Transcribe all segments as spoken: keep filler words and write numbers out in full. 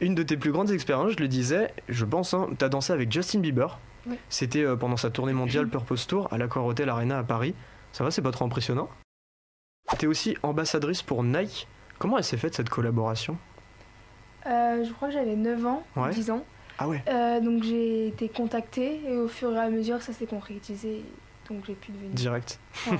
une de tes plus grandes expériences, je le disais, je pense, hein, tu as dansé avec Justin Bieber. Oui. C'était euh, pendant sa tournée mondiale Purpose Tour à l'Accor Hotel Arena à Paris. Ça va, c'est pas trop impressionnant? Tu es aussi ambassadrice pour Nike. Comment elle s'est faite cette collaboration? euh, Je crois que j'avais neuf ans, ouais. dix ans. Ah ouais. euh, Donc j'ai été contactée et au fur et à mesure ça s'est concrétisé. Donc j'ai pu devenir... Direct. Ouais.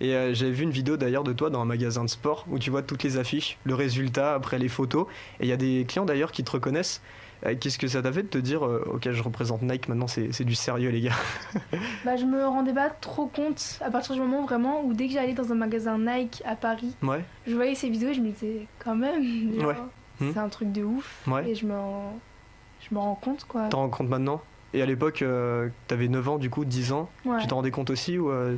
Et euh, j'avais vu une vidéo d'ailleurs de toi dans un magasin de sport où tu vois toutes les affiches, le résultat, après les photos. Et il y a des clients d'ailleurs qui te reconnaissent. Euh, Qu'est-ce que ça t'a fait de te dire euh, ok, je représente Nike, maintenant c'est, c'est du sérieux les gars? Bah, je me rendais pas trop compte à partir du moment vraiment où dès que j'allais dans un magasin Nike à Paris, ouais. je voyais ces vidéos et je me disais quand même, genre, ouais. c'est mmh. un truc de ouf. Ouais. Et je me je me rends compte quoi. T'en rends compte maintenant? Et à l'époque, euh, t'avais neuf ans, du coup, dix ans, ouais. tu t'en rendais compte aussi ou euh...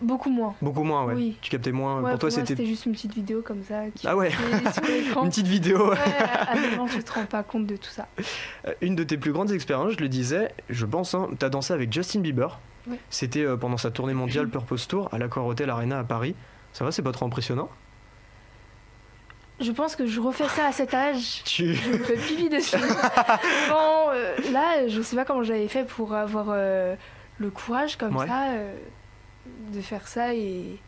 Beaucoup moins. Beaucoup moins, ouais. Oui. Tu captais moins. Ouais, pour, pour toi, c'était... c'était juste une petite vidéo comme ça. Qui ah ouais Une petite vidéo. Ouais, avant, tu te rends pas compte de tout ça. Une de tes plus grandes expériences, je le disais, je pense, hein, t'as dansé avec Justin Bieber. Oui. C'était euh, pendant sa tournée mondiale Purpose Tour à l'Accor Hotel Arena à Paris. Ça va, c'est pas trop impressionnant? Je pense que je refais ça à cet âge, tu... je me fais pipi dessus. Bon, euh, là, je sais pas comment j'avais fait pour avoir euh, le courage comme ouais. ça, euh, de faire ça et,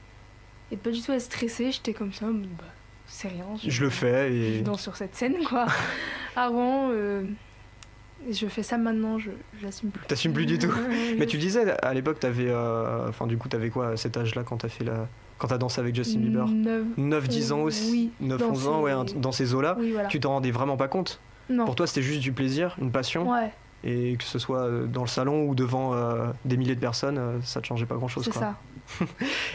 et pas du tout être stressée. J'étais comme ça, bah, c'est rien. Je, je le fais et... Je danse sur cette scène, quoi. Avant, euh, je fais ça maintenant, je j'assume plus. T'assumes plus du tout. Mais tu disais, à l'époque, t'avais, euh, enfin, du coup, t'avais quoi à cet âge-là quand t'as fait la... Quand t'as dansé avec Justin Bieber, neuf dix ans aussi, oui, neuf onze ans, ouais, dans ces eaux-là, oui, voilà. tu t'en rendais vraiment pas compte. Non. Pour toi, c'était juste du plaisir, une passion, ouais. et que ce soit dans le salon ou devant euh, des milliers de personnes, euh, ça te changeait pas grand-chose. C'est ça.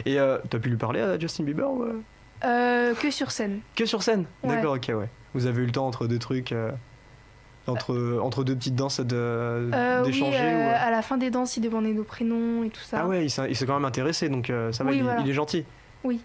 Et euh, t'as pu lui parler à Justin Bieber ou euh... Euh, Que sur scène. Que sur scène ouais. D'accord, ok, ouais. Vous avez eu le temps entre deux trucs, euh, entre, euh... entre deux petites danses de, euh, d'échanger oui, euh, ou, euh... À la fin des danses, il demandait nos prénoms et tout ça. Ah ouais, il s'est, il s'est quand même intéressé, donc euh, ça va, oui, il, voilà. il est gentil. Oui.